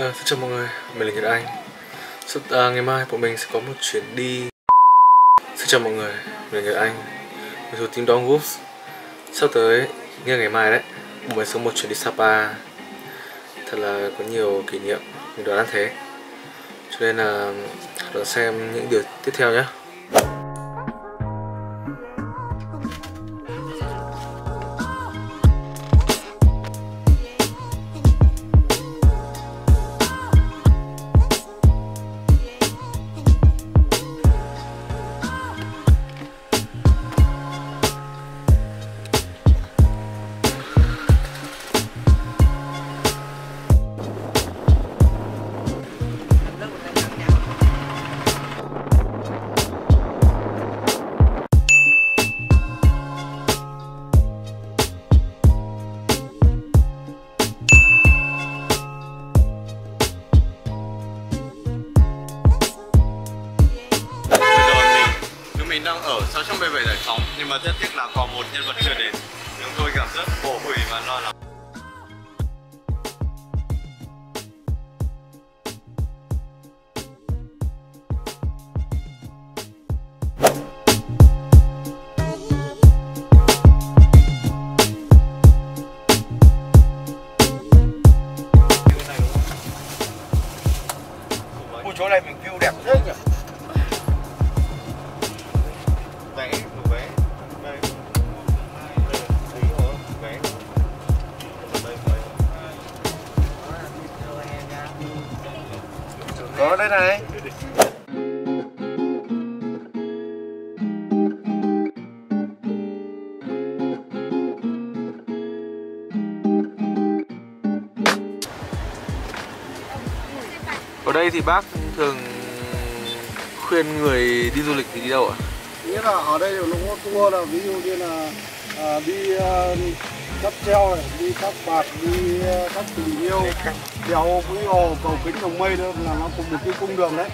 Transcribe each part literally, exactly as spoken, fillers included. À, xin chào mọi người, mình là Nhật Anh. Sắp, à, ngày mai bọn mình sẽ có một chuyến đi. Xin chào mọi người, mình là Nhật Anh, mình thuộc team Domwolves. Sắp tới, nghe ngày mai đấy, bọn mình sẽ có một chuyến đi Sa Pa. Thật là có nhiều kỷ niệm, mình đoán là thế. Cho nên là đón xem những điều tiếp theo nhé. Trong bê bê giải phóng, nhưng mà rất tiếc là còn một nhân vật chưa đến. Chúng tôi cảm rất bổ hủy và lo lắng. Ôi, chỗ này mình view đẹp thế nhỉ? Có đây này. Ở đây thì bác thường khuyên người đi du lịch thì đi đâu ạ? Nghĩa là ở đây nó có tour, là ví dụ như là à, đi à, cáp treo này, đi thác bạt, đi thác Tình Yêu, đèo Vĩ Hồ, cầu Kính Đồng Mây, đó là nó cùng một cái cung đường đấy.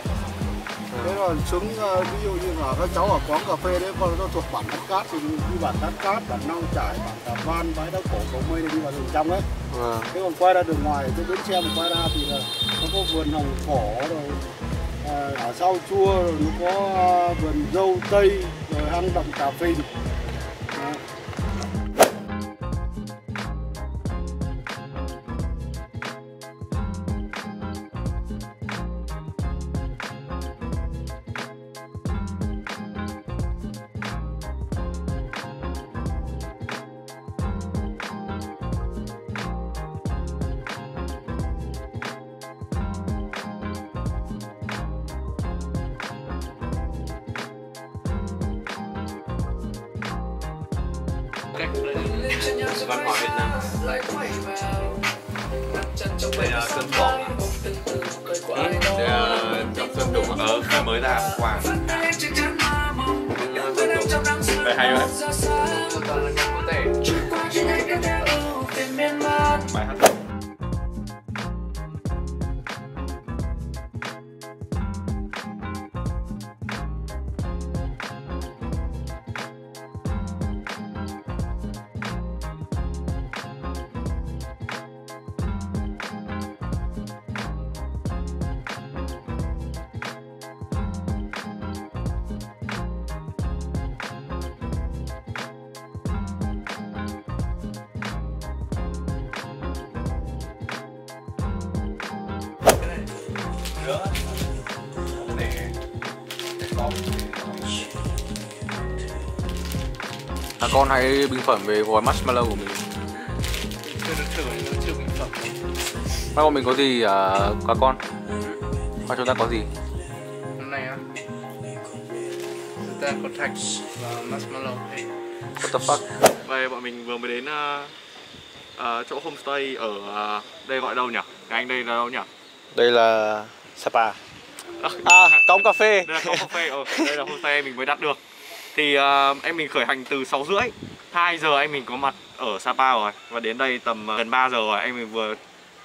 Thế còn xuống ví dụ như là các cháu ở Cống Cà Phê đấy, còn nó thuộc bản Thác Cát thì đi bản Thác Cát, bản Nong Trải, bản Tà Văn, bãi đá cổ Cầu Mây để đi vào đường trong đấy. À. Thế còn quay ra đường ngoài, cái bến xe mà quay ra thì là nó có vườn hồng cổ rồi, à, ở sau chua rồi nó có vườn dâu tây, rồi hang động cà phê. Cách văn hóa Việt Nam để uh, cơm bỏng à? Ừ, để uh, trong cơm đủng ở khai mới ra hôm qua phải hay đấy. Bài hát à, con hãy bình phẩm về gói marshmallow của mình. Chưa được thử, chưa bình phẩm. Mai bọn mình có gì à, các con? Mai chúng ta có gì? Hôm nay á, chúng ta có thạch và marshmallow. Hey. What the fuck? Vậy bọn mình vừa mới đến uh, uh, chỗ homestay ở uh, đây gọi đâu nhỉ? Cái anh đây là đâu nhỉ? Đây là Sa Pa. À, Cống Cà Phê. Đây là Cống Cà Phê, ở đây là homestay mình mới đặt được. Thì uh, em mình khởi hành từ sáu rưỡi, hai giờ em mình có mặt ở Sa Pa rồi. Và đến đây tầm uh, gần ba giờ rồi, em mình vừa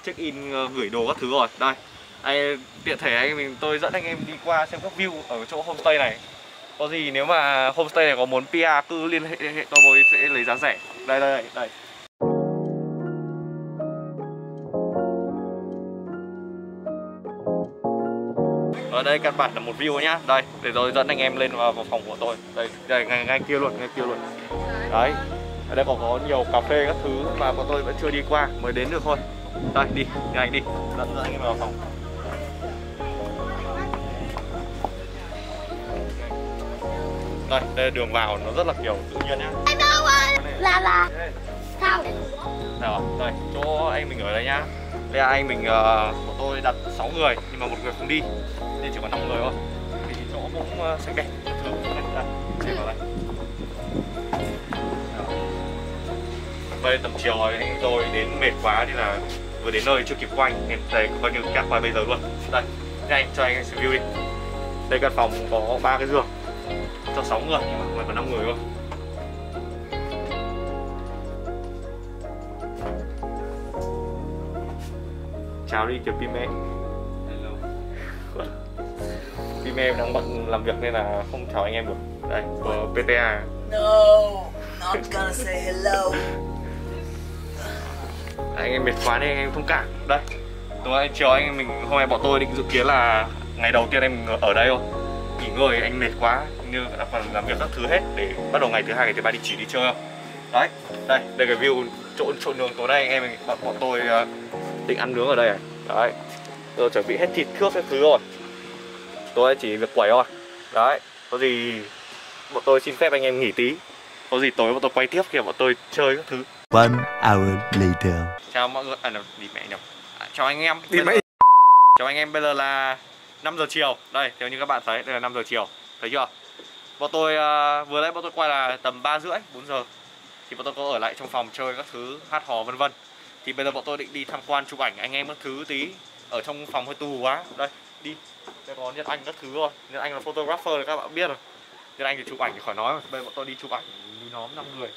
check in uh, gửi đồ các thứ rồi. Đây, anh, tiện thể anh mình tôi dẫn anh em đi qua xem các view ở chỗ homestay này. Có gì nếu mà homestay này có muốn pê rờ cứ liên hệ, hệ tôi bồi sẽ lấy giá rẻ. Đây, đây, đây, đây. Ở đây căn bản là một view nhá. Đây, để rồi dẫn anh em lên vào phòng của tôi. Đây, đây ngay, ngay kia luôn, ngay kia luôn. Đấy, ở đây còn có nhiều cà phê các thứ mà bọn tôi vẫn chưa đi qua, mới đến được thôi. Đây, đi, đi anh đi, dẫn dẫn anh em vào phòng. Đây, đây đường vào nó rất là kiểu tự nhiên nhá. Là là sao? Nào, đây, chỗ anh mình ở đây nhá. Đây là anh mình uh, của tôi đặt sáu người nhưng mà một người không đi nên chỉ có năm người thôi. Thì chỗ cũng uh, sạch đẹp, các thứ đây, vào đây. Bây tầm chiều rồi, anh tôi đến mệt quá nên là vừa đến nơi chưa kịp quanh nên đây coi như cắt qua bây giờ luôn. Đây, nhanh cho anh review đi. Đây căn phòng có ba cái giường cho sáu người nhưng mà ngoài có năm người thôi. Chào đi kìa Pime. Pime đang bận làm việc nên là không chào anh em được. Đây, của pê tê a. No, not gonna say hello. Anh em mệt quá nên anh em thông cảm. Đây, tối chiều anh mình hôm nay bọn tôi định dự kiến là ngày đầu tiên em ở đây thôi. Nghỉ ngơi anh mệt quá như là phần làm việc các thứ hết để bắt đầu ngày thứ hai ngày thứ ba đi chỉ đi chơi không. Đấy, đây, đây cái view chỗ chỗ nướng tối nay anh em mình bọn, bọn tôi uh, định ăn nướng ở đây này. Đấy, tôi chuẩn bị hết thịt thước hết thứ rồi. Tôi chỉ việc quẩy thôi. Đấy, có gì bọn tôi xin phép anh em nghỉ tí. Có gì tối bọn tôi quay tiếp kìa, bọn tôi chơi các thứ. One hour later. Chào mọi người, à là đi mẹ nhầm. À, chào anh em. Đi mẹ. Chào anh em, bây giờ là năm giờ chiều. Đây, theo như các bạn thấy, đây là năm giờ chiều. Thấy chưa? Bọn tôi uh, vừa nãy bọn tôi quay là tầm ba rưỡi, bốn giờ. Thì bọn tôi có ở lại trong phòng chơi các thứ, hát hò vân vân. Thì bây giờ bọn tôi định đi tham quan chụp ảnh anh em các thứ tí. Ở trong phòng hơi tù quá. Đây, đi. Đây có Nhật Anh các thứ rồi. Nhật Anh là photographer thì các bạn biết rồi. Nhật Anh thì chụp ảnh thì khỏi nói. Bây giờ bọn tôi đi chụp ảnh nhóm năm người.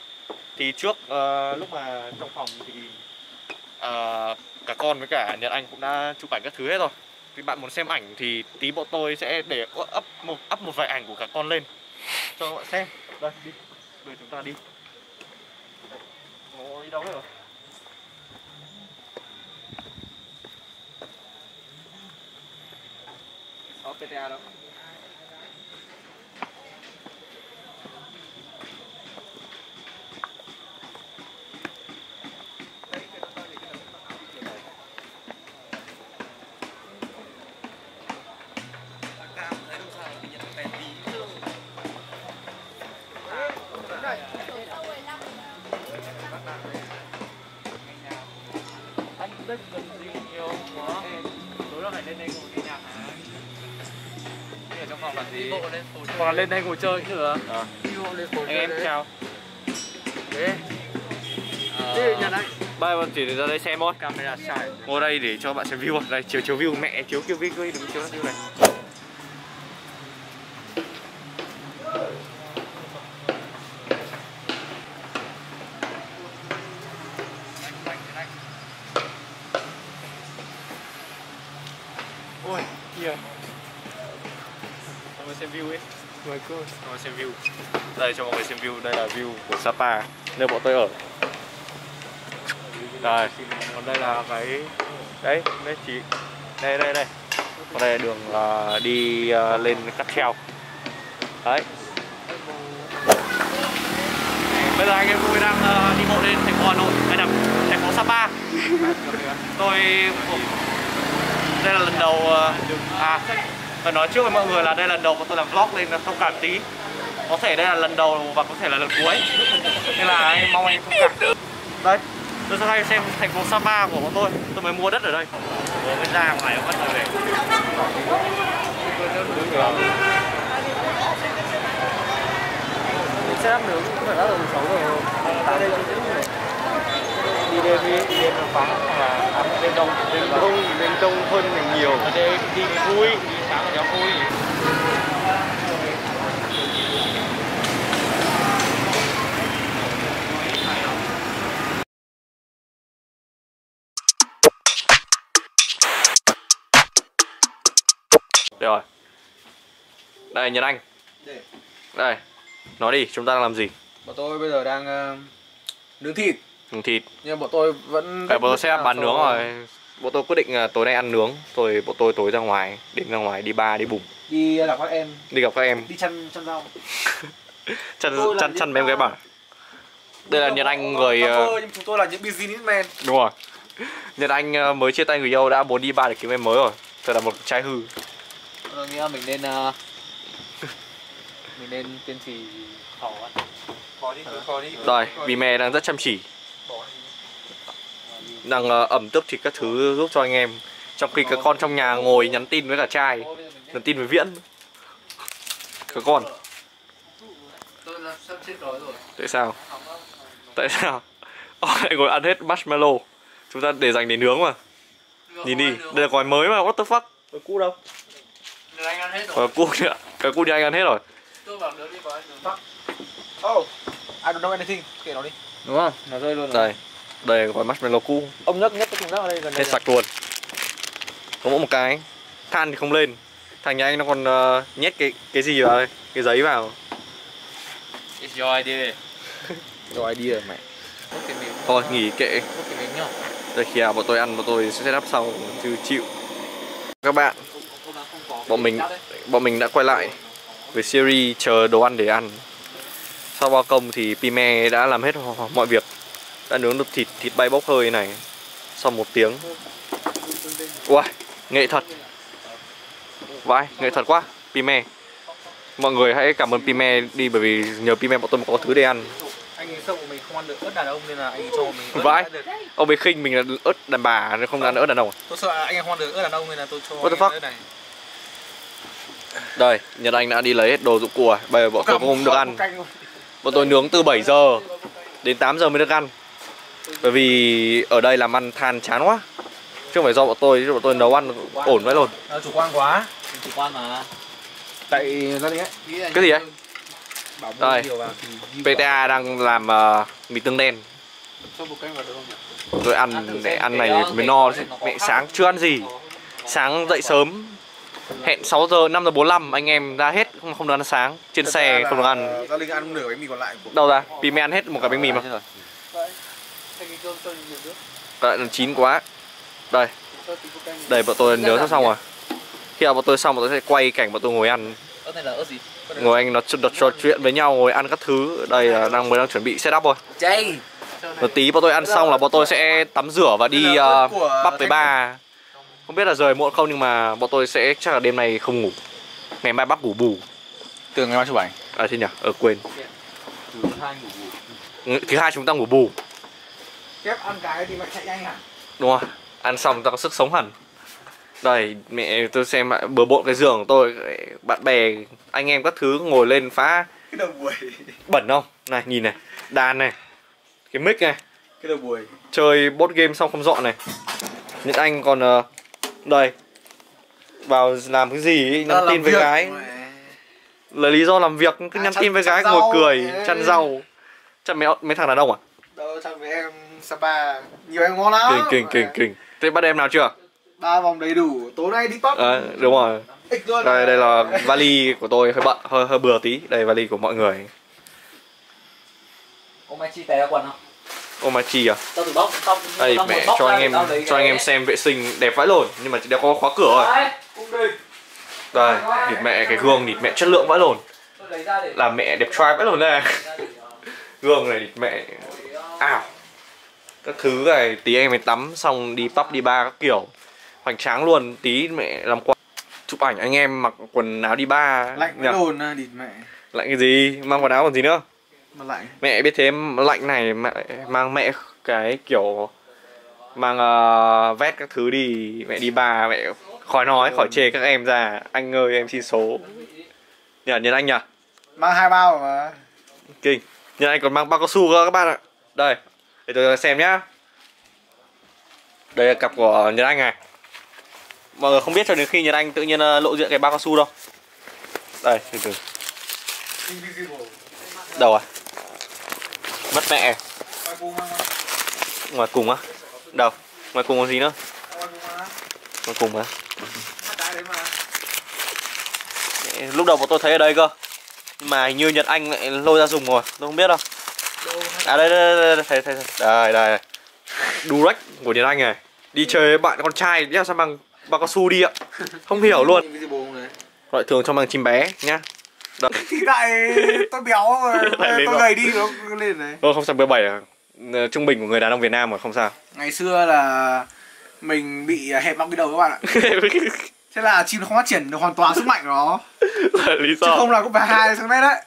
Thì trước uh, lúc mà trong phòng thì uh, cả con với cả Nhật Anh cũng đã chụp ảnh các thứ hết rồi. Thì bạn muốn xem ảnh thì tí bọn tôi sẽ để up một, up một vài ảnh của cả con lên cho các bạn xem. Đây, đi. Bây giờ chúng ta đi. Nó đi đâu hết rồi? Ở pê tê a đâu? Hoặc là lên đây ngồi chơi cũng được. À. Anh em chào. Đấy. Đi nhà này. Bây giờ chỉ ra đây xem thôi. Camera sai. Ngồi đây để cho bạn xem view. Đây chiếu chiếu view mẹ chiếu kiểu view đừng chiếu view này. Ôi, kìa. Mọi người xem view ấy. Mọi người xem view. Đây cho mọi người xem view, đây là view của Sa Pa nơi bọn tôi ở. Đây, còn đây là cái đấy, đấy chỉ đây đây đây. Còn đây là đường uh, đi uh, lên cáp treo. Đấy. Bây giờ anh em tôi đang uh, đi bộ lên thành phố Hà Nội, hay là thành phố Sa Pa. Tôi đây là lần đầu uh, à và nói trước với mọi người là đây là lần đầu tôi làm vlog nên thông cảm tí. Có thể đây là lần đầu và có thể là lần cuối. Nên là em mong em thông cảm. Đây, tôi sẽ hay xem thành phố Sa Pa của bọn tôi. Tôi mới mua đất ở đây. Vừa mới ra ngoài bắt đầu về. Xe đắp nướng cũng phải bắt đầu sáu giờ. Đi đêm đi, đêm nó vắng là ăn bên đông, bên đông, bên đông hơn mình nhiều. Ở đây đi vui. Chào vui. Được rồi. Đây Nhật Anh. Đây. Nói đi, chúng ta đang làm gì? Bọn tôi bây giờ đang uh, nướng thịt. Nướng thịt. Nhưng bọn tôi vẫn. Cái bữa sẽ bán nướng rồi. Bọn tôi quyết định tối nay ăn nướng, rồi bọn tôi tối ra ngoài, đến ra ngoài đi bar, đi bùng. Đi gặp các em. Đi gặp các em. Đi chăn chăn rau. Chăn chăn chăn mấy em gái bảo. Đây là Nhật Anh người. Nhưng chúng tôi là những businessman. Đúng rồi. Nhật Anh mới chia tay người yêu đã muốn đi bar để kiếm em mới rồi. Thật là một trái hư. Tôi nghĩ mình nên mình nên kiên trì khó. Khó đi, khó đi. Rồi, vì mẹ đang rất chăm chỉ. Đang uh, ẩm tấp thì các thứ giúp cho anh em. Trong khi các con trong nhà ngồi nhắn tin với cả trai. Nhắn tin với Viễn. Các con. Tại sao? Tại sao? Ông lại ngồi ăn hết marshmallow. Chúng ta để dành để nướng mà. Nhìn đi, đây là gói mới mà, what the fuck. Gói cũ đâu? Gói cũ kìa, gói cũ thì anh ăn hết rồi. Oh, I don't know anything, kệ nó đi. Đúng không? Nó rơi luôn rồi. Đây gói marshmallow cũ. Ông nhấc nhấc cái thùng rác ở đây gần đây. Hết sạch luôn. Có mỗi một cái. Than thì không lên. Thằng nhà anh nó còn uh, nhét cái cái gì vào đây? Cái giấy vào. It's your idea. Your idea mày. Thôi nghỉ kệ. Đây khi nào bọn tôi ăn bọn tôi sẽ setup sau chứ chịu. Các bạn. Bọn mình bọn mình đã quay lại với series chờ đồ ăn để ăn. Sau bao công thì Pime đã làm hết mọi việc. Đã nướng được thịt, thịt bay bốc hơi này. Sau một tiếng. Uầy, nghệ thật. Vãi, nghệ thật quá, Pime. Mọi người hãy cảm ơn Pime đi, bởi vì nhờ Pime bọn tôi mà có thứ để ăn. Anh ấy sợ mình không ăn được ớt đàn ông nên là anh ấy cho mình ớt. Vãi, ông ấy khinh mình là ớt đàn bà nên không ăn ớt đàn ông. Tôi sợ anh ấy không ăn được ớt đàn ông nên là tôi cho anh ấy ớt này. Đây, Nhật Anh đã đi lấy hết đồ dụng của. Bây giờ bọn tôi không được ăn. Bọn tôi nướng từ bảy giờ đến tám giờ mới được ăn. Bởi vì ở đây làm ăn than chán quá. Chứ không phải do bọn tôi, chứ bọn tôi nấu ăn ổn vậy luôn. Chủ quan quá. Chủ quan mà. Tại gia đình ấy. Cái gì đấy? Đây, pê tê a đang làm uh, mì tương đen. Tôi ăn để ăn này mới no. Mẹ sáng chưa ăn gì. Sáng dậy sớm. Hẹn sáu giờ, năm giờ bốn mươi lăm anh em ra hết, không, không được ăn sáng. Trên xe không được ăn. Gia Linh ăn nửa bánh mì còn lại của... Đâu ra? Pime ăn hết một cái bánh mì mà. Lại còn chín quá. Đây. Đây bọn tôi nướng xong xong rồi. Khi nào bọn tôi xong bọn tôi sẽ quay cảnh bọn tôi ngồi ăn. Ngồi anh nó trò chuyện với nhau, ngồi ăn các thứ. Đây là đang mới đang chuẩn bị setup thôi. Một tí bọn tôi ăn xong là bọn tôi sẽ tắm rửa và đi uh, pub với bar. Không biết là rời muộn không nhưng mà bọn tôi sẽ chắc là đêm nay không ngủ. Ngày mai bắp ngủ bù. Từ ngày mai chụp ảnh. À thế nhỉ? Ờ quên. Thứ hai ngủ bù. Thứ hai chúng ta ngủ bù. Kép ăn cái thì mày chạy nhanh hả? Đúng rồi. Ăn xong ta có sức sống hẳn. Đây mẹ tôi xem bừa bộn cái giường của tôi. Bạn bè anh em các thứ ngồi lên phá. Cái đầu buổi. Bẩn không? Này nhìn này. Đàn này. Cái mic này. Cái đầu buổi. Chơi board game xong không dọn này. Nhật Anh còn... Uh, đây vào làm cái gì ấy, nhắn tin với gái là lý do làm việc, cứ nhắn tin với gái ngồi cười chăn rau. Chăn mấy mấy thằng đàn ông à? Đâu chăn với em Sa Pa nhiều em ngon lắm. Kinh kinh kinh kinh thế bắt em nào chưa? Ba vòng đầy đủ, tối nay đi pub. À, đúng rồi. Đây đây là vali của tôi, hơi bận hơi hơi bừa tí. Đây vali của mọi người. Ông mai chi té ra quần không? Ô mà chi à? Đây mẹ cho anh em cho anh em xem vệ sinh đẹp vãi lồn, nhưng mà đã có khóa cửa rồi. Đây, địt mẹ cái gương địt mẹ chất lượng vãi lồn. Là mẹ đẹp trai vãi lồn này. Gương này địt mẹ ảo. Các thứ này tí em mới tắm xong đi pub đi bar các kiểu. Hoành tráng luôn, tí mẹ làm quà chụp ảnh anh em mặc quần áo đi bar. Lạnh vãi lồn à địt mẹ. Lạnh cái gì? Mang quần áo còn gì nữa? Lạnh. Mẹ biết thế lạnh này mẹ, mang mẹ cái kiểu mang uh, vét các thứ đi. Mẹ đi bar mẹ khỏi nói khỏi chê các em ra. Anh ơi em xin số. Nhờ Nhật Anh nhờ. Mang hai bao mà. Kinh. Nhật Anh còn mang bao cao su cơ các bạn ạ. Đây để tôi xem nhá. Đây là cặp của Nhật Anh này. Mọi người không biết cho đến khi Nhật Anh tự nhiên lộ diện cái bao cao su đâu. Đây từ từ. Đâu à? Mất mẹ. Ngoài cùng á? Đâu? Ngoài cùng có gì nữa? Ngoài cùng á? Lúc đầu bọn tôi thấy ở đây cơ. Nhưng mà hình như Nhật Anh lại lôi ra dùng rồi. Tôi không biết đâu. À đây đây đây. Đây đây đây. Durex của Nhật Anh này. Đi chơi với bạn con trai biết sao bằng bao cao su đi ạ. Không hiểu luôn. Loại thường cho bằng chim bé nhá. Thì tại tôi béo tôi gầy đi nó lên đấy. Ờ không sao, bữa bảy à. Trung bình của người đàn ông Việt Nam mà không sao. Ngày xưa là mình bị hẹp bọng cái đầu các bạn ạ. Thế là chim nó không phát triển được hoàn toàn sức mạnh của nó. Lý do. Chứ không là cũng phải hai xăng-ti-mét đấy.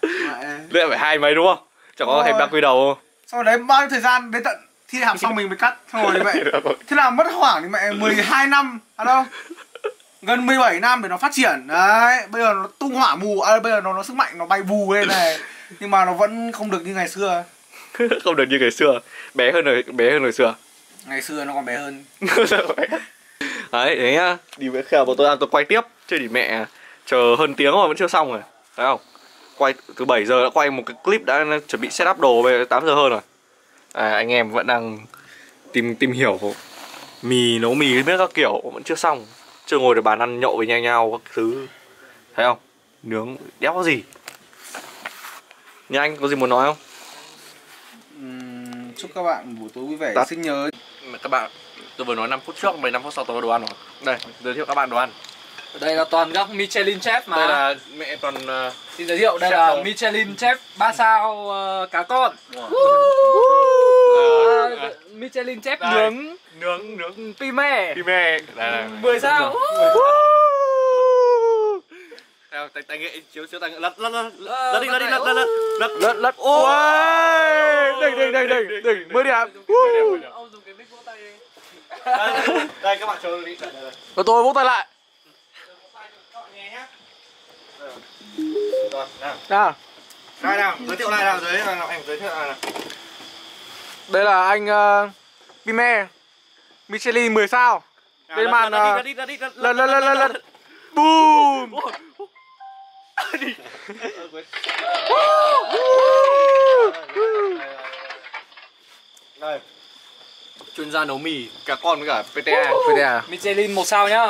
Đấy phải hai mấy đúng không? Chẳng có hẹp bọng cái đầu. Sau đấy bao nhiêu thời gian đến tận thi đại học xong mình mới cắt thôi như vậy. Thế là mất khoảng mẹ mười hai năm, à đâu? Gần mười bảy năm để nó phát triển. Đấy, bây giờ nó tung hỏa mù, à, bây giờ nó nó sức mạnh nó bay vù lên này. Nhưng mà nó vẫn không được như ngày xưa. Không được như ngày xưa. Bé hơn rồi, bé hơn hồi xưa. Ngày xưa nó còn bé hơn. Đấy, đấy nhá. Đi với khèo bọn tôi ăn tôi quay tiếp, chứ để mẹ chờ hơn tiếng rồi vẫn chưa xong rồi. Thấy không? Quay từ bảy giờ đã quay một cái clip, đã chuẩn bị set up đồ về tám giờ hơn rồi. À, anh em vẫn đang tìm tìm hiểu mì, nấu mì biết các kiểu vẫn chưa xong. Chưa ngồi để bàn ăn nhậu với nhau nhau các thứ. Thấy không? Nướng đéo có gì. Nhà anh có gì muốn nói không? Uhm, chúc các bạn buổi tối vui vẻ. Ta... xin nhớ các bạn, tôi vừa nói năm phút trước, mười lăm phút sau tôi có đồ ăn rồi. Đây, giới thiệu các bạn đồ ăn. Ở đây là toàn các Michelin chef mà. Đây là mẹ toàn uh, xin giới thiệu đây là đồ. Michelin chef ba sao uh, cá con. À, Michelin chép đây. nướng nướng nướng pime pime mười sao. Tao tay nghệ chiếu chiếu tay nghệ lật lật lật lật đi lật đi lật lật lật lật lật ôi đỉnh đỉnh đỉnh đỉnh đỉnh mới đẹp. Ông dùng cái mic vỗ tay đi. Đây các bạn chờ đi. Rồi tôi vỗ tay lại. Các bạn nghe nhá. Nào. Đây nào, giới thiệu lại nào, giới nào anh giới thiệu lại nào. Đây là anh uh, Pime Michelin mười sao. À, đây màn uh, lần lần lần lần boom. Đây. Chuyên gia nấu mì, cả con với cả pê tê a, pê tê a. Michelin một sao nhá.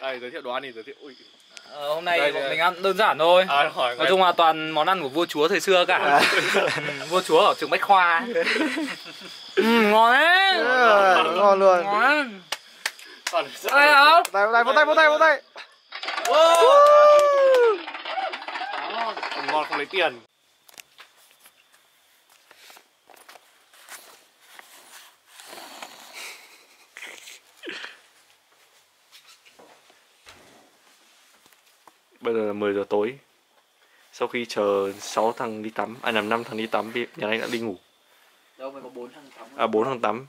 Đây giới thiệu đồ ăn thì giới thiệu. Ui. Ờ, hôm nay đây, bọn mình ăn đơn giản thôi. À, hỏi, nói chung là toàn món ăn của vua chúa thời xưa cả. À. Vua chúa ở trường Bách Khoa. Ừ, ngon đấy. Ừ, ngon, ngon luôn. Ngon. Còn đây không? Đây, đây, vỗ tay, vỗ tay, vỗ tay. Ngon không lấy tiền. Bây giờ là mười giờ tối. Sau khi chờ sáu thằng đi tắm, à nằm năm thằng đi tắm, nhà anh đã đi ngủ. Đâu mới có bốn thằng tắm. À bốn thằng tắm.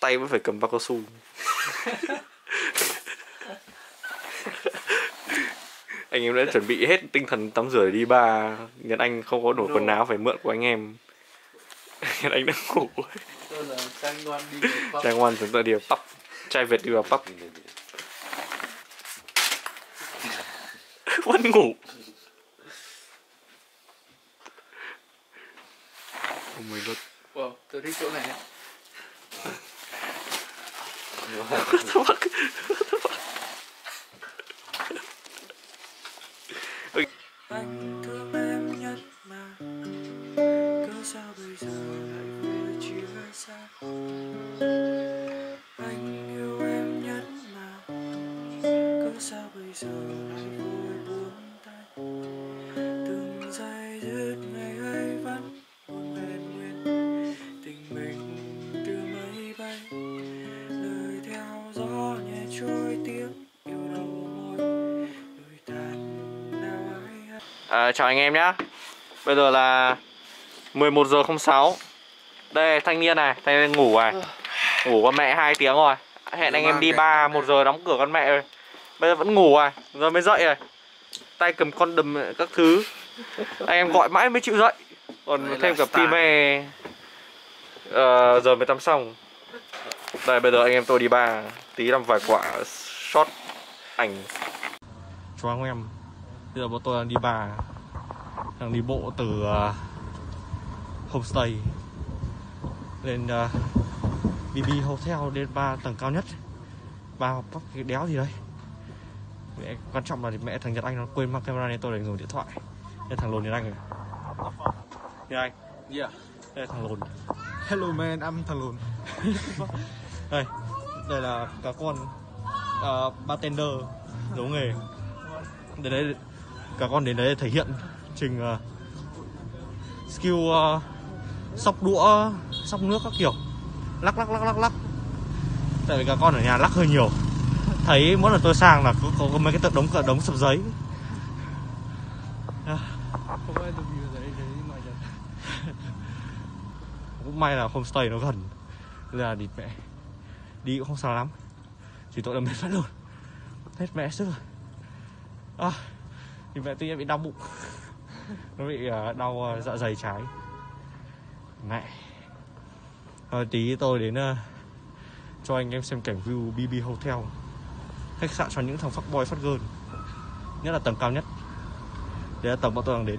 Tay vẫn phải cầm bao cao su. Anh em đã chuẩn bị hết tinh thần tắm rửa đi ba, Nhật Anh không có đổi quần áo phải mượn của anh em. Nhật Anh đang ngủ. Tôi là Trang Ngoan đi vào pub. Trang Ngoan chúng ta đi vào pub. Trai Việt đi vào pub. Vẫn ngủ. Mười lốt. Wow, tôi thích chỗ này. Anh thương em nhất mà, cớ sao bây giờ lại về chia xa. Anh yêu em nhất mà, cớ sao bây giờ lại về. Từng giây giấc ngày ấy vẫn buồn bền nguyên tình mình từ mây bay, lời theo gió nhẹ trôi tiếng yêu đầu môi đôi tàn nào ai. À, chào anh em nhá. Bây giờ là mười một giờ không sáu. Đây thanh niên này, thanh niên ngủ này, ngủ con mẹ hai tiếng rồi. Hẹn anh em đi ba một giờ đóng cửa con mẹ rồi. Bây giờ vẫn ngủ rồi, giờ mới dậy rồi. Tay cầm con đầm các thứ. Anh em gọi mãi mới chịu dậy. Còn đấy thêm cả Pime. Ờ, giờ mới tắm xong. Đây bây giờ anh em tôi đi bar, tí làm vài quả shot ảnh. Choáng em. Bây giờ bọn tôi đang đi bar, đang đi bộ từ uh, homestay lên uh, bê bê Hotel đến bar tầng cao nhất. Bar hoặc bóc cái đéo gì đấy. Mẹ, quan trọng là mẹ thằng Nhật Anh nó quên mang camera nên tôi để dùng điện thoại. Nên thằng lồn Nhật Anh rồi. Nhật Anh. Yeah. Đây là thằng lùn. Hello man, I'm thằng lùn. Đây, đây là cá con uh, bartender giấu nghề. Đây đấy, cá con đến đấy thể hiện trình uh, skill uh, sóc đũa, sóc nước các kiểu, lắc lắc lắc lắc lắc. Tại vì cá con ở nhà lắc hơi nhiều. Thấy mỗi lần tôi sang là có, có, có mấy cái tờ đống đống sập giấy. À. Không ai được nhiều giấy thế mà giờ. Cũng may là homestay nó gần. Là địt mẹ. Đi cũng không sao lắm. Chỉ tội là mệt phát luôn. Hết mẹ sức rồi. À, thì mẹ tuy nhiên bị đau bụng. Nó bị uh, đau uh, dạ dày trái. Mẹ. Rồi tí tôi đến uh, cho anh em xem cảnh view bê bê Hotel. Khách sạn cho những thằng fuckboy phát girl. Nhất là tầng cao nhất. Đấy là tầng bọn tôi đang đến.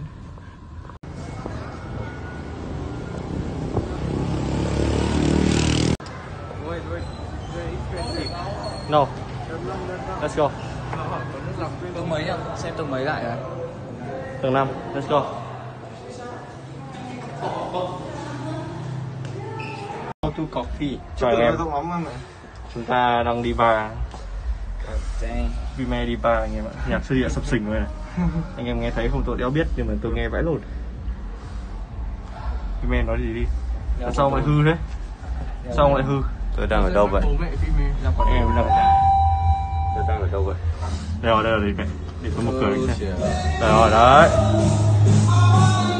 No. Let's go. Tầng mấy nhá? Xem tầng mấy lại này. Tầng năm. Let's go. How to coffee. Chào anh em. Chúng ta đang đi bar. Vime đi bar anh em ạ. Nhạc sư địa sập sình rồi này. Anh em nghe thấy không? Tôi đéo biết nhưng mà tôi nghe vãi lồn. Vime nói gì đi? Dạ, sao lại hư thế? Dạ, sao lại hư? Tôi đang ở đâu vậy? Em em đang Tôi đang ở đâu vậy? Đây rồi, đây là gì mẹ? Để tôi một cười anh xem. Đây rồi, đấy.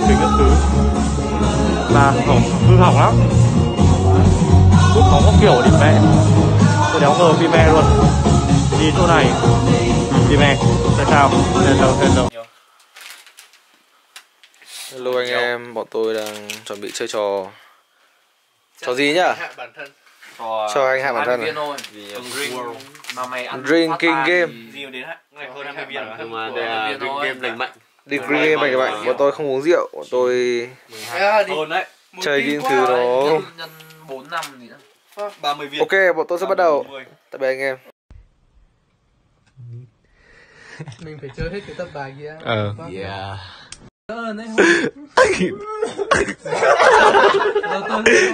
Mình các thứ là hỏng, hư hỏng lắm. Lúc hỏng có kiểu đi mẹ. Tôi đéo ngờ Vime luôn. Đi chỗ này Vime, tại sao? Hello, hello. Hello anh em, bọn tôi đang chuẩn bị chơi trò. Trò gì nhá? Cho anh hạ bản thân này. Drinking game. Drinking game lành mạnh. Drinking game lành mạnh. Bọn tôi không uống rượu, bọn tôi chơi những thứ đó. Ok, bọn tôi sẽ bắt đầu. Tạm biệt anh em. Mình phải chơi hết cái tập bài kia. Ờ. Yeah.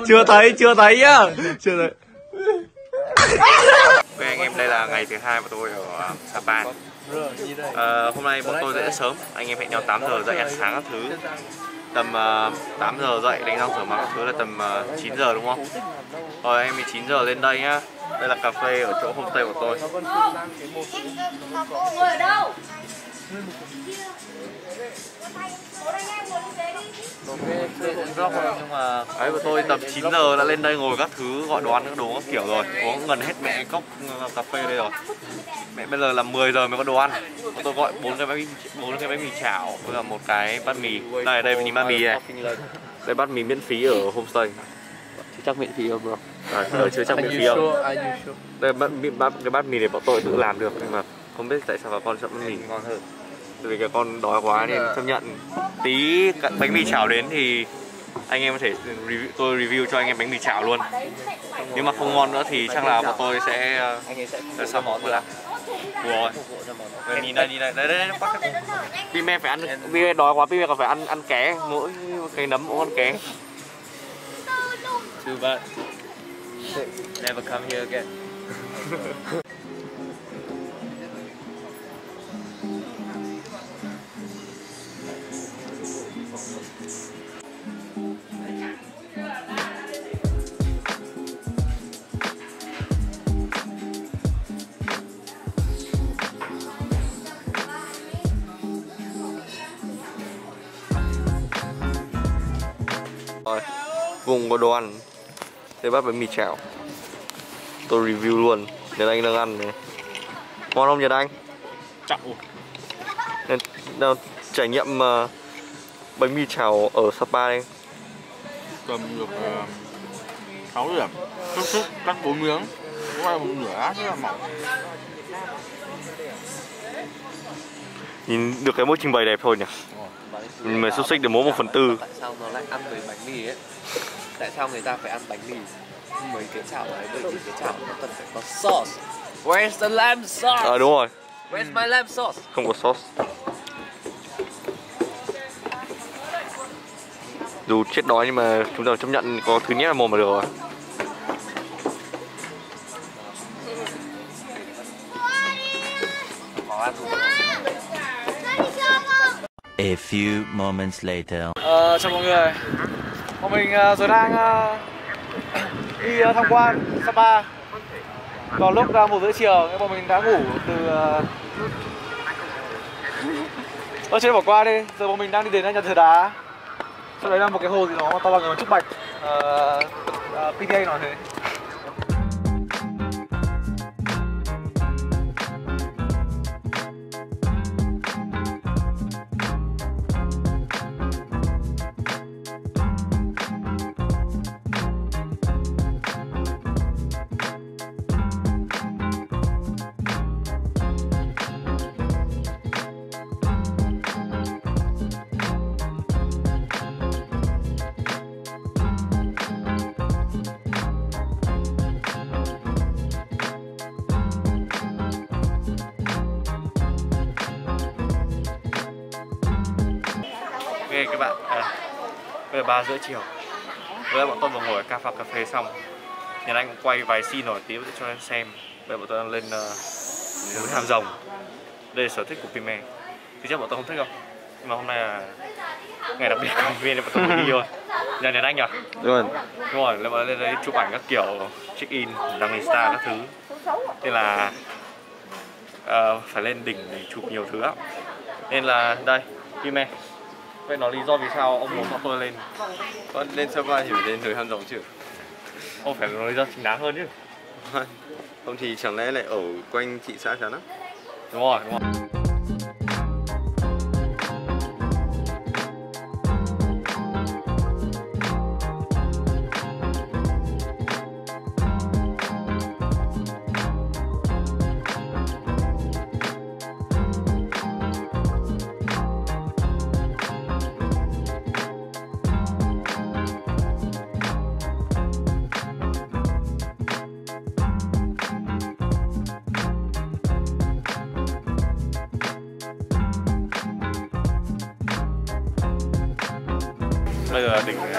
Chưa thấy, chưa thấy nhá. Chưa thấy. Ok anh em, đây là ngày thứ hai của tôi ở Sa Pa. À, hôm nay bọn tôi dậy sớm. Anh em hẹn nhau tám giờ dậy ăn sáng các thứ. Tầm uh, tám giờ dậy đánh răng rửa mặt các thứ là tầm uh, chín giờ đúng không? Rồi em chín giờ lên đây nhá. Đây là cà phê ở chỗ homestay của tôi. Ở đâu? Đấy, của tôi tầm chín giờ đã lên đây ngồi các thứ, gọi đồ ăn các đồ các kiểu rồi. Uống gần hết mẹ cốc cà phê đây rồi. Mẹ bây giờ là mười giờ mới có đồ ăn. Của tôi gọi bốn cái bánh bốn cái bánh mì chảo với một cái bát mì. Đây đây mình nhìn bát mì này. Đây bát mì miễn phí ở homestay. Chứ chắc miễn phí không bro. À, chưa chắc miễn phí không. Đây bát mì, bát cái bát mì này bọn tôi tự làm được nhưng mà không biết tại sao bà con chọn bánh mì ngon hơn. Vì cái con đói quá nên chấp nhận. Tí bánh mì chảo đến thì anh em có thể review, tôi review cho anh em bánh mì chảo luôn. Nếu mà không ngon nữa thì chắc là bọn tôi sẽ sẽ sao món rồi. Ủa rồi. Nhìn đây, nhìn đây, đây đây bắt. Pime phải ăn, Pime đói quá, Pime còn phải ăn ăn ké, mỗi cái nấm mỗi con ké. Too bad. Never come here again. Vùng có đồ ăn. Đây bắt bánh mì chảo. Tôi review luôn. Nhật Anh đang ăn này. Ngon không Nhật Anh? Chảo. Nào, trải nghiệm uh, bánh mì chảo ở Sa Pa đây. Cầm được uh, sáu điểm. Xúc xúc cắt bốn miếng. Ngoài một nửa ác rất là mỏng. Nhìn được cái mẫu trình bày đẹp thôi nhỉ. Mình mới xúc xích được mỗi một phần tư. Tại sao nó lại ăn với bánh mì ấy? Tại sao người ta phải ăn bánh mì? Mấy cái chảo đấy, bởi vì cái chảo nó cần phải có sauce. Where's the lamb sauce? Ờ à, đúng rồi. Where's my lamb sauce? Không có sauce. Dù chết đói nhưng mà chúng ta chấp nhận có thứ nhét vào mồm mà được rồi. A few moments later. Ờ, chào mọi người. Bọn mình uh, rồi đang uh, đi uh, tham quan Sa Pa. Vào lúc uh, một rưỡi chiều, bọn mình đã ngủ từ. Uh... Ơ, chưa bỏ qua đi. Giờ bọn mình đang đi đến nhà thờ đá. Sau đấy là một cái hồ gì đó mà to bằng người trúc bạch. Uh, uh, pê tê a nói thế. Ok các bạn, à, bây giờ ba rưỡi chiều. Bây giờ bọn tôi vừa ngồi ở ca phạm cà phê xong, Nhật Anh cũng quay vài scene nổi tiếng cho em xem. Bây giờ bọn tôi đang lên núi uh, Hàm Rồng. Đây là sở thích của Pime. Thì chắc bọn tôi không thích đâu. Nhưng mà hôm nay là ngày đặc biệt của viên nên bọn tôi đi thôi. Nhà Nhật Anh nhỉ? Đúng rồi. Đúng rồi, bọn tôi lên đây chụp ảnh các kiểu check in, đăng Insta các thứ. Thế là uh, phải lên đỉnh để chụp nhiều thứ. Nên là đây, Pime. Vậy nó lý do vì sao ông muốn bọn tôi lên? Con lên Sa Pa thì phải lên núi Hàm Rồng chứ. Ông phải nói lý do chính đáng hơn chứ. Không thì chẳng lẽ lại ở quanh thị xã chán lắm. Đúng rồi, đúng rồi. Bây giờ đỉnh này,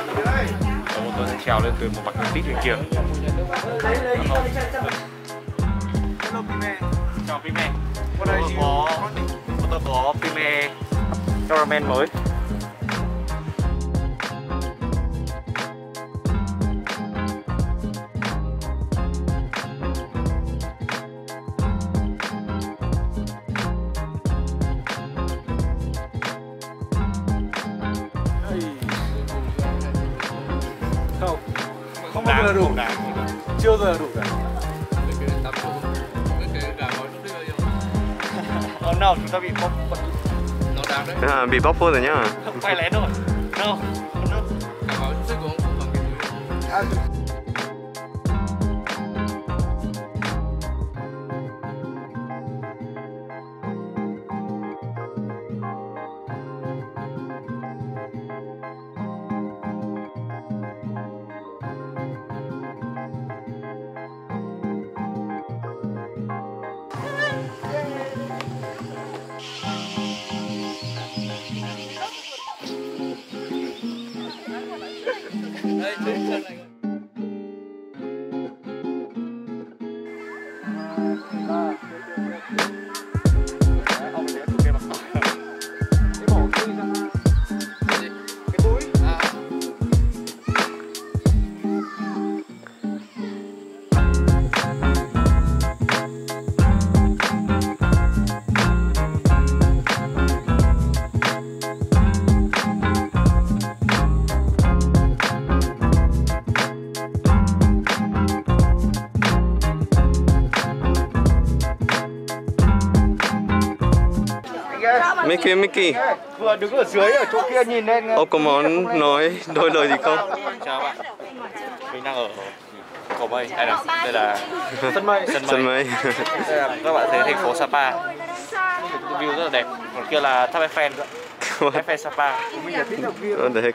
có một tôi sẽ trèo lên từ một bậc thang tít lên kia. Hello Pime, chào Pime. Hôm nay có, hôm nay có Pime Caramel mới. Không bao giờ đủ, chưa giờ đủ cả. Còn nào chúng ta bị bóc bật. Nó đáng đấy. À, bị bóc phốt rồi nhá. Quay lén rồi. Đâu. Đâu. Cả gói sức của ông cũng bằng cái túi. Mickey, Mickey vừa đứng ở dưới ở chỗ kia nhìn lên. Ông có món nói đôi lời gì không? Chào bạn. Mình đang ở Cầu Mây. Đây là đây là sân mây. Sân mây. Đây là các bạn thấy thành phố Sa Pa. View rất là đẹp. Còn kia là tháp Eiffel. Eiffel Sa Pa. Đẹp.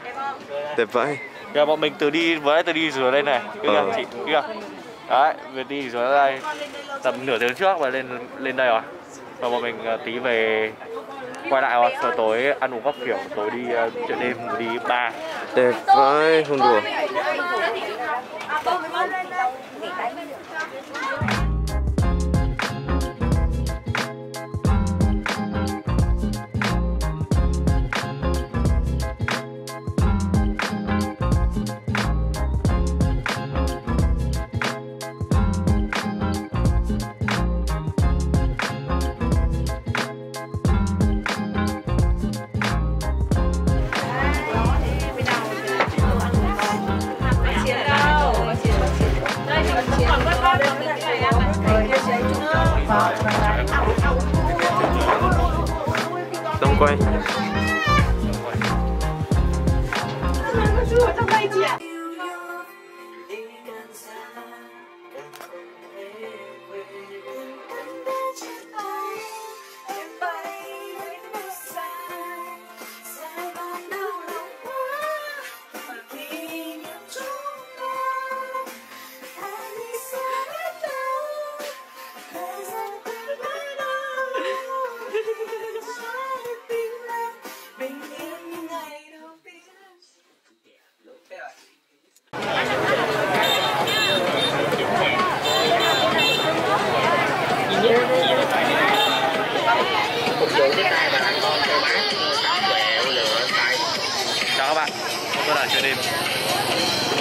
Đẹp vậy. Giờ bọn mình từ đi với từ đi dưới đây này. Các chị kia. Đấy, vừa đi dưới đây tầm nửa tiếng trước và lên lên đây rồi. Và bọn mình tí về quay lại rồi, tối ăn uống góc kiểu, tối đi uh, chợ đêm, đi bar. đẹp vãi, không đùa. Đông quay.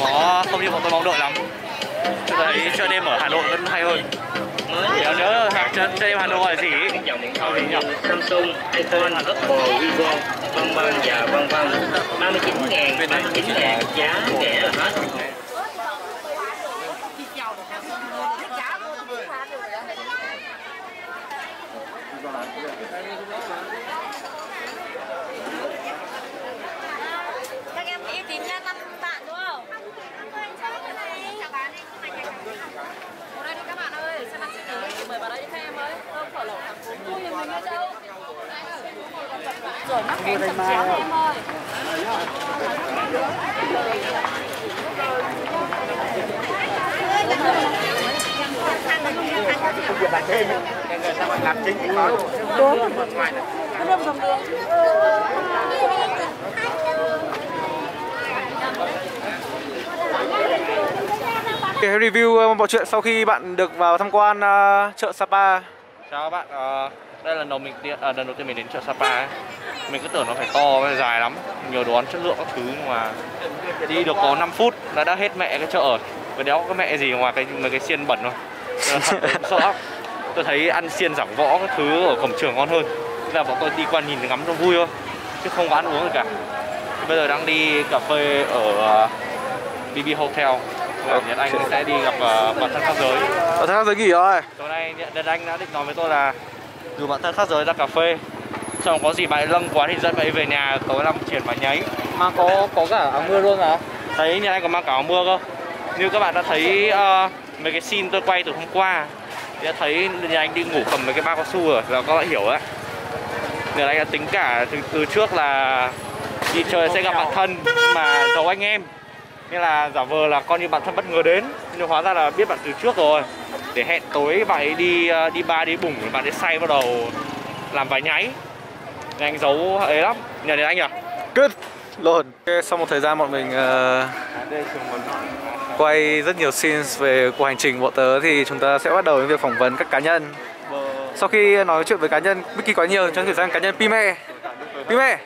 Nó không như bọn tôi mong đợi lắm. Tôi thấy chơi đêm ở Hà Nội vẫn hay hơn. Nếu nhớ chơi đêm Hà Nội là gì? Samsung, iPhone, Apple, Vivo, vân vân và vân vân. ba mươi chín ngàn, ba mươi chín ngàn giá rẻ là hết. Rồi mắc em chậm chéo em ơi. Để review mọi chuyện sau khi bạn được vào tham quan uh, chợ Sa Pa. Chào các bạn. Uh... Đây là lần đầu mình đi, à, lần đầu tiên mình đến chợ Sa Pa ấy. Mình cứ tưởng nó phải to, nó dài lắm, nhiều đồ ăn chất lượng các thứ, nhưng mà đi được có năm phút là đã hết mẹ cái chợ rồi. Cái đéo có mẹ gì ngoài cái mấy cái xiên bẩn thôi. Sợ. Tôi thấy ăn xiên giảng võ các thứ ở cổng trường ngon hơn. Thế là bọn tôi đi qua nhìn ngắm cho vui thôi, chứ không có ăn uống gì cả. Bây giờ đang đi cà phê ở bê bê Hotel. Và Nhật Anh sẽ đi gặp uh, bạn thân khác giới. Bạn thân khác giới nghỉ rồi. Tối nay Nhật Anh đã định nói với tôi là dù bạn thân khác giới ra cà phê, xong có gì bạn lâng quá thì dẫn bạn về nhà tối năm chuyển và nháy. Mà có có cả áo mưa luôn hả? Thấy nhà anh có mang cả áo mưa cơ. Như các bạn đã thấy uh, mấy cái scene tôi quay từ hôm qua, đã thấy nhà anh đi ngủ cầm mấy cái bao cao su rồi, là các bạn hiểu đấy. Nhà anh đã tính cả từ, từ trước là đi chơi sẽ gặp bạn thân mà giấu anh em, nên là giả vờ là coi như bạn thân bất ngờ đến, nhưng hóa ra là biết bạn từ trước rồi. Để hẹn tối bạn ấy đi đi ba đi bùng, bạn ấy say bắt đầu làm vài nháy. Nhà anh giấu ấy lắm. Nhờ đến anh à? Good luôn. Okay, sau một thời gian bọn mình uh, quay rất nhiều scenes về cuộc hành trình của bọn tớ thì chúng ta sẽ bắt đầu với việc phỏng vấn các cá nhân. Sau khi nói chuyện với cá nhân Mickey quá nhiều, chúng ta thử sang cá nhân Pime. Pime,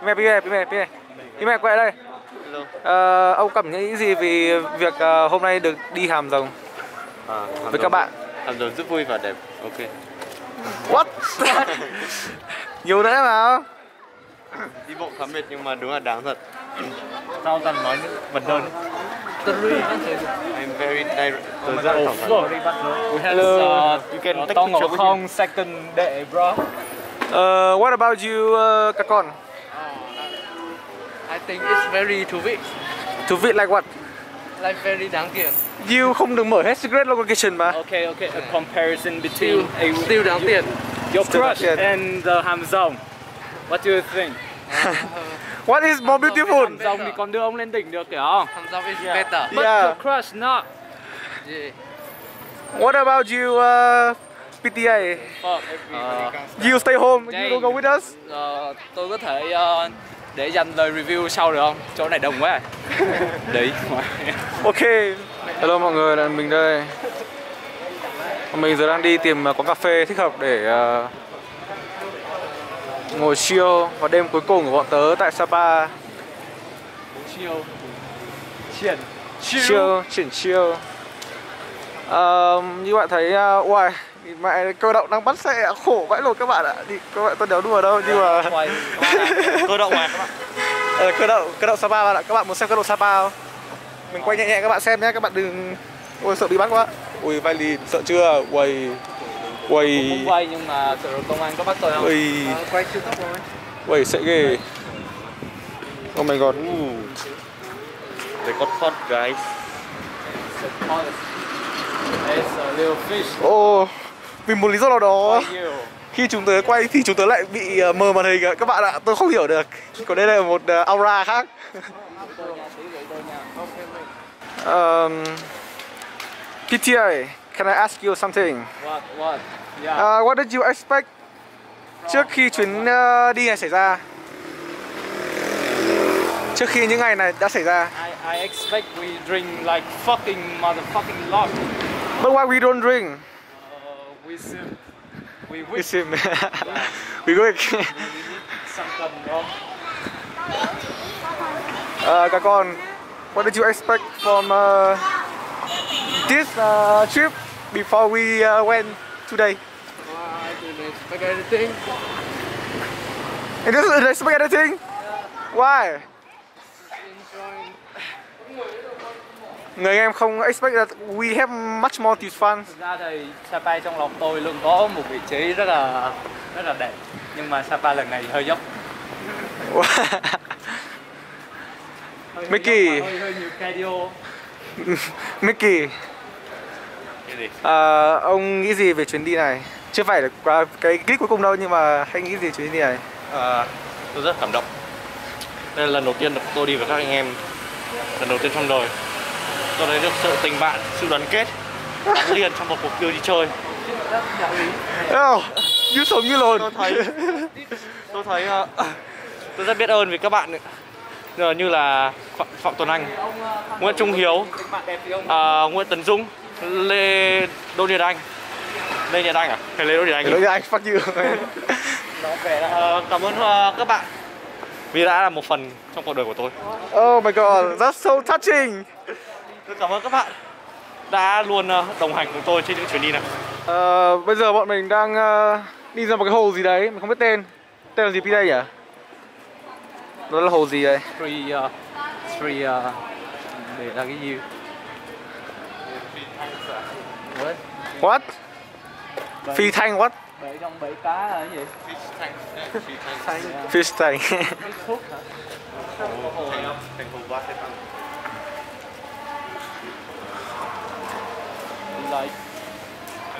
Pime, Pime, Pime, Pime, Pime quay đây. Uh, ông cảm nghĩ gì về việc uh, hôm nay được đi Hàm Rồng? À, với các bạn Hàm Rồng rất vui và đẹp. Ok. What? Nhiều đấy mà. Đi bộ khá mệt nhưng mà đúng là đáng thật. Sao dần nói bật đơn. I'm very direct. Tôi rất thẳng thắn. Hello. You can take picture with you. Second day, bro. Uh, what about you, uh, các con? I think it's very thú vị. Thú vị like what? Like very đáng tiền. You không được mở hết secret location mà. Okay, okay. A comparison between still, a still đáng tiền. Your crush and the Hàm Rồng. What do you think? What is more beautiful? Hàm Rồng thì còn đưa ông lên đỉnh được, hiểu không? Hàm Rồng is yeah. better. But yeah. your crush not. Yeah. What about you, uh, pê tê a? Uh, you stay home. Dang. You don't go with us. Uh, tôi có thể uh, để dành lời review sau được không? Chỗ này đông quá. Đấy. Ok. Hello mọi người, là mình đây. Mình giờ đang đi tìm quán cà phê thích hợp để uh, ngồi chill vào đêm cuối cùng của bọn tớ tại Sa Pa. Chill. Chill. Chill, chill, chill. Uh, như bạn thấy, uh, wow, mẹ cơ động đang bắt xe khổ vãi lột các bạn ạ. Thì các bạn tôi đéo đùa đâu, nhưng mà cơ động mà các bạn. Ờ, cơ động, cơ động Sa Pa bạn ạ. Các bạn muốn xem cơ động Sa Pa không? Mình quay nhẹ nhẹ các bạn xem nhé, các bạn đừng. Ôi sợ bị bắt quá. Ui vai lìn sợ chưa? Quầy quầy không quay nhưng mà sợ công an có bắt tôi không? Quầy quay chưa tóc rồi. Quầy sợ ghê. Oh my god. They got hot guys. Ồ, oh, vì một lý do nào đó khi chúng tớ quay thì chúng tớ lại bị mờ màn hình các bạn ạ, tôi không hiểu được. Còn đây là một aura khác. um, pê tê a, can I ask you something? What? What? Yeah. Uh, what did you expect trước khi chuyến uh, đi này xảy ra? Trước khi những ngày này đã xảy ra. I, I expect we drink like fucking motherfucking lot. But why we don't drink? Uh, we sim. We wick. We sim. We wick. uh, các con, what did you expect from uh, this uh, trip before we uh, went today? Uh, I didn't expect anything. You didn't expect anything? Yeah. Why? Người em không expect that we have much more to fun. Thực ra thì Sa Pa trong lòng tôi luôn có một vị trí rất là rất là đẹp. Nhưng mà Sa Pa lần này hơi dốc. Mickey. Hơi, hơi nhiều cardio. Mickey. Cái gì? À, ông nghĩ gì về chuyến đi này? Chưa phải là cái clip cuối cùng đâu nhưng mà anh nghĩ gì chuyến đi này? À, tôi rất cảm động. Đây là lần đầu tiên tôi đi với các anh em. Lần đầu tiên trong đời. Tôi thấy được sự tình bạn, sự đoàn kết gắn liền trong một cuộc chơi đi chơi. Như sống như lồn. Tôi thấy, tôi thấy, tôi rất biết ơn vì các bạn ấy. Như là Phạm, Phạm Tuấn Anh, Nguyễn Trung Hiếu, à, Nguyễn Tấn Dung, Lê Đỗ Điền Anh, Lê Đỗ Điền Anh à? Hay Lê Đỗ Điền Anh? Lê Đỗ Điền Anh phát như. Cảm ơn các bạn vì đã là một phần trong cuộc đời của tôi. Oh my god, that's so touching. Tôi cảm ơn các bạn đã luôn đồng hành cùng tôi trên những chuyến đi này. À, bây giờ bọn mình đang uh, đi ra một cái hồ gì đấy, mình không biết tên. Tên là gì pê đê nhỉ? Đó là hồ gì đây? Three, uh, three, uh, để là cái gì? What? What? Phi thanh what? Bể trong bể cá là cái gì? Fish tank. Fish tank. Fish tank.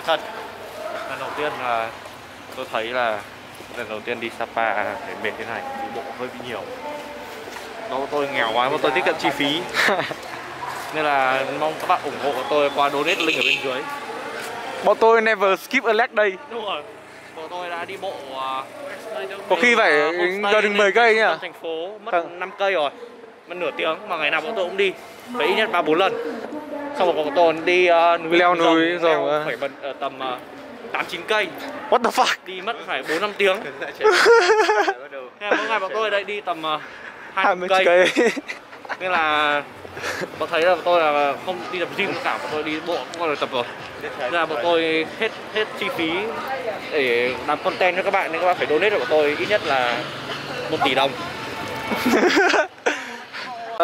Thật, lần đầu tiên là tôi thấy là lần đầu tiên đi Sa Pa phải mệt thế này, đi bộ hơi bị nhiều. Đó tôi nghèo quá mà tôi tiết kiệm chi phí. Nên là mong các bạn ủng hộ tôi qua donate link ở bên dưới. Bọn tôi never skip a leg day. Đúng rồi. Bọn tôi đã đi bộ uh, có khi phải gần mười cây nhỉ? Thành phố mất à. năm cây rồi. Mất nửa tiếng mà ngày nào bọn tôi cũng đi. Phải ít nhất ba bốn lần. Xong rồi bọn tôi đi uh, núi leo núi rồi phải bận uh, tầm tám chín cây. What the fuck? Đi mất phải bốn năm tiếng. Nên mỗi ngày bọn tôi ở đây đi tầm uh, hai mươi cây. cây. Nên là bọn thấy là tôi là không đi tập gym cả, bọn tôi đi bộ cũng là tập rồi. Nên là bọn tôi hết hết chi phí để làm content cho các bạn nên các bạn phải donate cho bọn tôi ít nhất là một tỷ đồng. uh,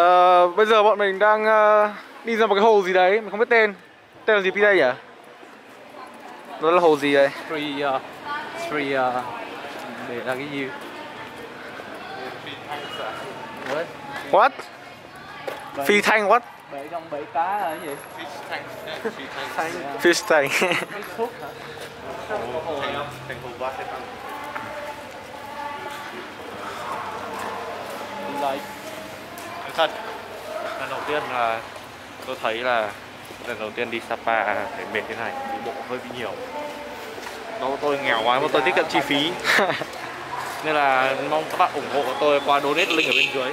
bây giờ bọn mình đang uh, đi ra một cái hồ gì đấy, mình không biết tên. Tên là gì pê đê nhỉ? Đó là hồ gì đây? Three, uh, three, uh, để là cái gì? What? What? Phi thanh what? Bể trong bể cá là cái gì? Fish tank. Fish tank. Fish tank. Thật, lần đầu tiên là tôi thấy là lần đầu tiên đi Sa Pa phải mệt thế này, đi bộ hơi bị nhiều. Đó tôi nghèo quá mà tôi tiết kiệm chi phí. Nên là mong các bạn ủng hộ tôi qua donate link ở bên dưới.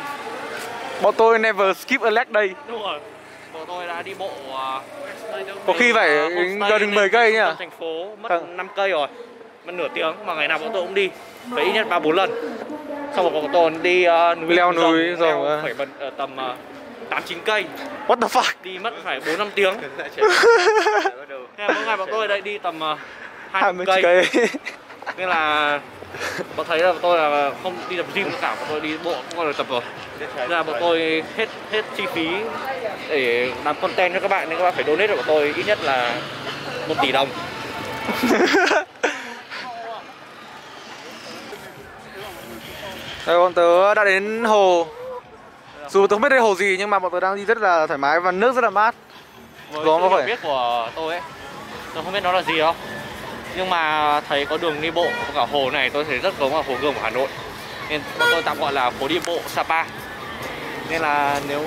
Bọn tôi never skip a leg day. Đúng rồi. Bọn tôi đã đi bộ uh, có khi phải uh, gần mười cây nhỉ? Thành phố mất à. năm cây rồi. Mất nửa tiếng mà ngày nào bọn tôi cũng đi. Phải ít nhất ba bốn lần. Xong rồi bọn tôi đi uh, núi leo núi rồi phải bận ở tầm uh, tám chín cây. What the fuck? Đi mất phải bốn năm tiếng. Mỗi ngày bọn tôi ở đây đi tầm uh, hai mươi cây. Nên là bọn thấy là bọn tôi là không đi tập gym cả, bọn tôi đi bộ cũng còn được tập rồi. Nên là bọn tôi hết hết chi phí để làm content cho các bạn, nên các bạn phải donate cho bọn tôi ít nhất là một tỷ đồng. Đây, bọn tớ đã đến hồ. Dù tớ không biết đây hồ gì nhưng mà bọn tớ đang đi rất là thoải mái và nước rất là mát. Với sự hiểu biết của tôi ấy, tớ không biết nó là gì đâu, nhưng mà thấy có đường đi bộ, cả hồ này tôi thấy rất giống là hồ Gươm của Hà Nội. Nên bọn tôi tạm gọi là phố đi bộ Sa Pa. Nên là nếu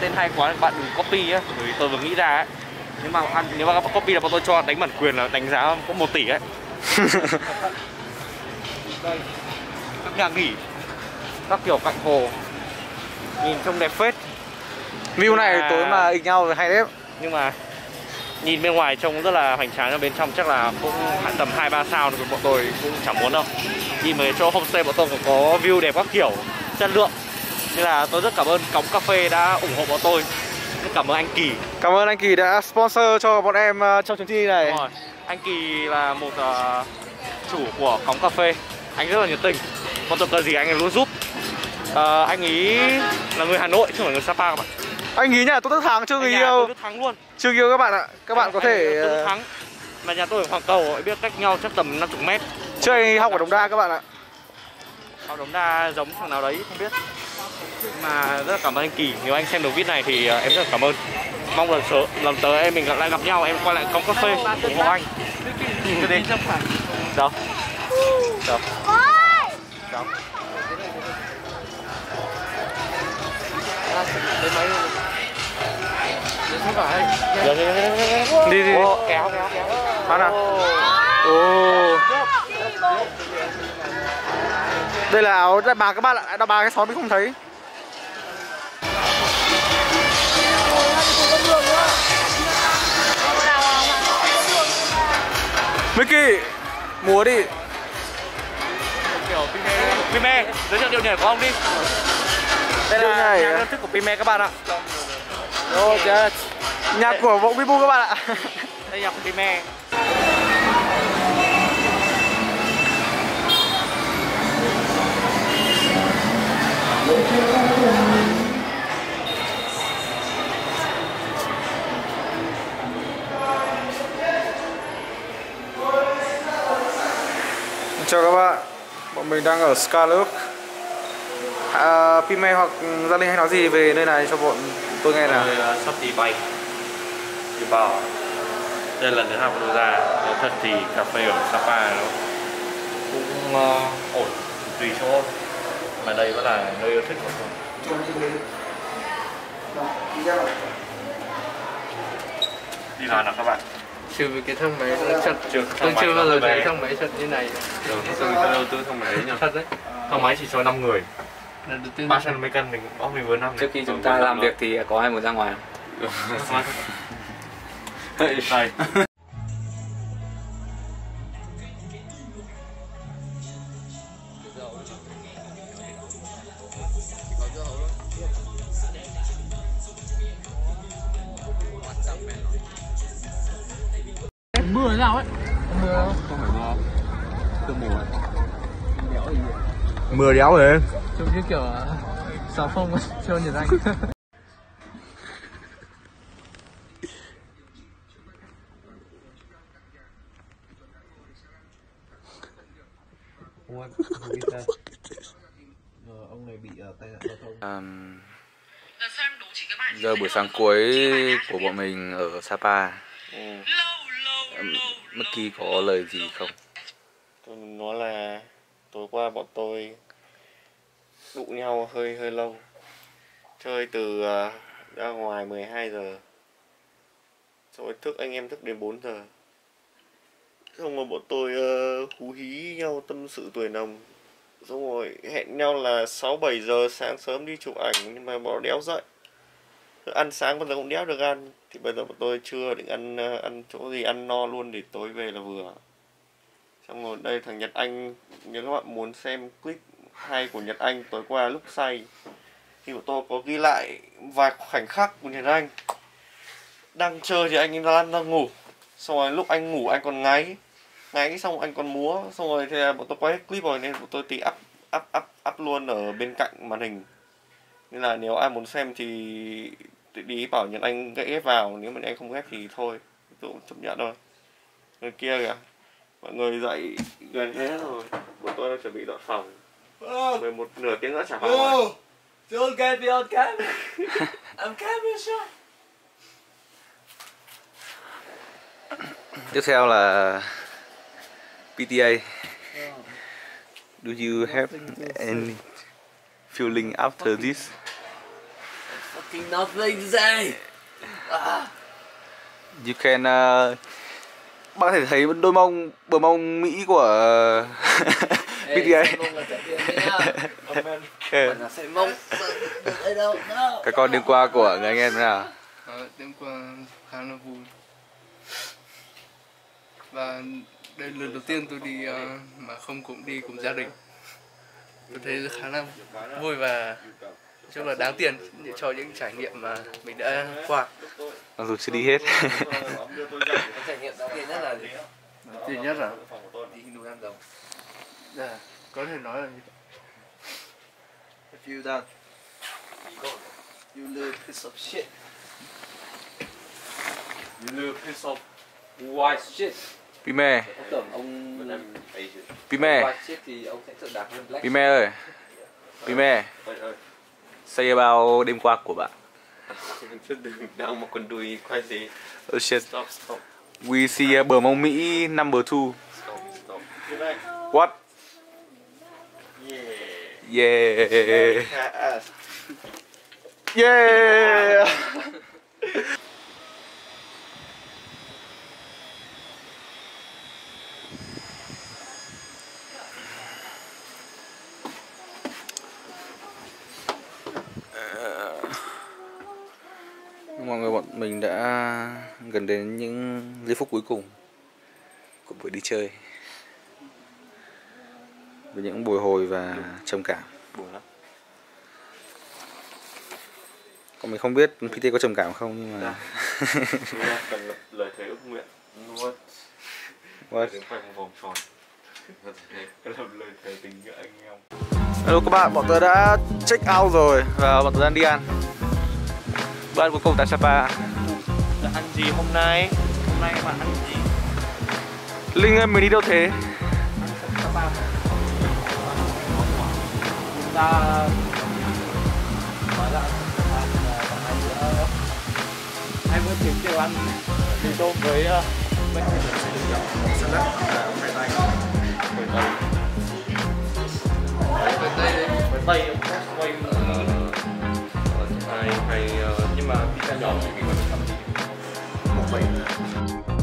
tên hay quá thì bạn đừng copy á, bởi vì tôi vừa nghĩ ra ấy. Nếu mà, nếu mà các bạn copy là bọn tôi cho đánh bản quyền là đánh giá có một tỷ ấy. Đây, các nhà nghỉ, các kiểu cạnh hồ, nhìn trông đẹp phết. View này mà... tối mà ịch nhau hay đấy. Nhưng mà nhìn bên ngoài trông rất là hoành tráng, ở bên trong chắc là cũng tầm hai ba sao thì bọn tôi cũng chẳng muốn đâu. Nhìn về chỗ homestay bọn tôi cũng có view đẹp các kiểu, chất lượng. Nên là tôi rất cảm ơn Cống Cà Phê đã ủng hộ bọn tôi. Rất cảm ơn anh Kỳ. Cảm ơn anh Kỳ đã sponsor cho bọn em trong chuyến đi này. Rồi. Anh Kỳ là một uh, chủ của Cống Cà Phê. Anh rất là nhiệt tình. Bọn tôi cần gì anh ấy luôn giúp. Uh, anh ý là người Hà Nội chứ không phải người Sa Pa các bạn. Anh ý nhà tôi Tất Thắng chưa người yêu. Thắng luôn. Chưa yêu các bạn ạ. Các bạn anh, có anh thể Thắng. Mà nhà tôi ở Hoàng Cầu, biết cách nhau chắc tầm năm mươi mét. Chưa anh học ở Đống Đa các bạn ạ. Học Đống Đa giống thằng nào đấy không biết. Mà rất là cảm ơn anh Kỳ, nếu anh xem được video này thì em rất là cảm ơn. Mong lần sớm lần tới em mình lại gặp nhau, em quay lại Cống Cà Phê ủng hộ anh. Cứ đi. Đâu? Đâu? Đâu? Đến máy rồi. Đến không phải. Đi đi đi. Đi đi. Kéo kéo kéo. Bắn à? Ồ. Đây là áo đại bà các bạn ạ, đại bà cái xóm mình không thấy. Mickey, múa đi. Kiểu Pime, giới thiệu điệu nhảy của ông đi. Đây điều là nhạc đơn thức của Pime các bạn ạ. Oh, yes. Nhạc đây. Của Vọng Bibu các bạn ạ. Đây nhạc của Pime. Chào các bạn, bọn mình đang ở Scarlett. À, Pime hoặc Gia Linh hay nói gì về nơi này cho bọn tôi nghe nào. Tôi sắp đi bay đi bò. Đây là lần thứ hai của tôi ra. Nếu thật thì cà phê ở Sa Pa nó cũng uh, ổn, tùy chỗ. Mà đây vẫn là nơi yêu thích của tôi. Đi nào nào các bạn. Trừ với cái thang máy nó chật, tôi máy chưa bao giờ thấy thang máy chật như này. Được, tôi đầu tư thang máy nhỉ. Thật đấy. Thang máy chỉ cho năm người. ba trăm mấy cân mình cũng mình vừa năm. Trước khi chúng ta làm việc thì có ai muốn ra ngoài không? Đây. Mưa thế nào ấy? Mưa không phải mưa. Tương mùa. Mưa đéo thế. Trông như kiểu xào phong cho Nhật Anh. um, giờ buổi sáng cuối của bọn mình ở Sa Pa. Ừ. Mickey có lời gì không? Tôi nói là tối qua bọn tôi đụ nhau hơi hơi lâu. Chơi từ ra ngoài mười hai giờ. Rồi thức anh em thức đến bốn giờ. Xong rồi bọn tôi uh, hú hí nhau tâm sự tuổi nồng. Xong rồi hẹn nhau là sáu bảy giờ sáng sớm đi chụp ảnh, nhưng mà bọn đéo dậy. Ăn sáng bây giờ cũng đéo được ăn. Thì bây giờ bọn tôi trưa định ăn ăn chỗ gì ăn no luôn để tối về là vừa. Xong rồi đây thằng Nhật Anh, nếu các bạn muốn xem clip hay của Nhật Anh tối qua lúc say thì bọn tôi có ghi lại vài khoảnh khắc của Nhật Anh. Đang chơi thì anh lăn ra ngủ. Xong rồi lúc anh ngủ anh còn ngáy. Ngáy xong anh còn múa. Xong rồi thì bọn tôi quay hết clip rồi nên bọn tôi tí up, up, up, up luôn ở bên cạnh màn hình. Nên là nếu ai muốn xem thì đi bảo Nhật Anh ghép vào. Nếu mà anh không ghép thì thôi, tôi cũng chấp nhận thôi. Người kia kìa, mọi người dậy gần hết rồi. Bọn tôi đang chuẩn bị dọn phòng. mười một nửa tiếng nữa trả phòng rồi. Don't get me on camera. I'm camera shy. Tiếp theo là pê tê a. Do you have any feeling after this? Fucking nothing to say. You can. Uh, bạn có thể thấy đôi mông bờ mông Mỹ của pê tê a. Cái con đêm qua của người anh em thế nào? Đêm qua khá là vui. Và đây lần đầu tiên tôi đi uh, mà không cũng đi cùng gia đình. Tôi thấy khá là vui và chung là đáng tiền để cho những trải nghiệm mà mình đã qua. Mặc dù chưa đi hết. Trải nghiệm đáng tiền nhất là gì? Đáng tiền nhất là đi núi Hàm Rồng. Dạ, có thể nói là if you done, you little piece of shit. You little piece of white shit. Pime. Pime. Pime ơi. Pime. Say bao đêm qua của bạn. Đang một con đuôi quay gì? Oh shit. Stop, stop. We see bờ mông Mỹ number two. Stop, stop. What? Yeah. Yeah. Yeah. Mọi người, bọn mình đã gần đến những giây phút cuối cùng của buổi đi chơi với những bồi hồi và trầm cảm. Buồn lắm. Còn mình không biết pê tê có trầm cảm không, nhưng mà cần lập lời thề ước nguyện luôn. What? Vòng tròn. Lập lời thề tình nghĩa anh em. Hello các bạn, bọn tôi đã check out rồi và bọn tôi đang đi ăn. Bữa ăn cuối cùng tại Sa Pa. Đã ăn gì hôm nay? Hôm nay bạn ăn gì? Linh ơi, mình đi đâu thế? Sa Pa. Ta nói là hai bữa tiệc đều ăn mì tôm với bánh salad và khoai tây. Khoai tây. Khoai tây. Khoai tây. Hay, hay, nhưng mà pizza nhỏ thì mình có thể làm gì? Một mình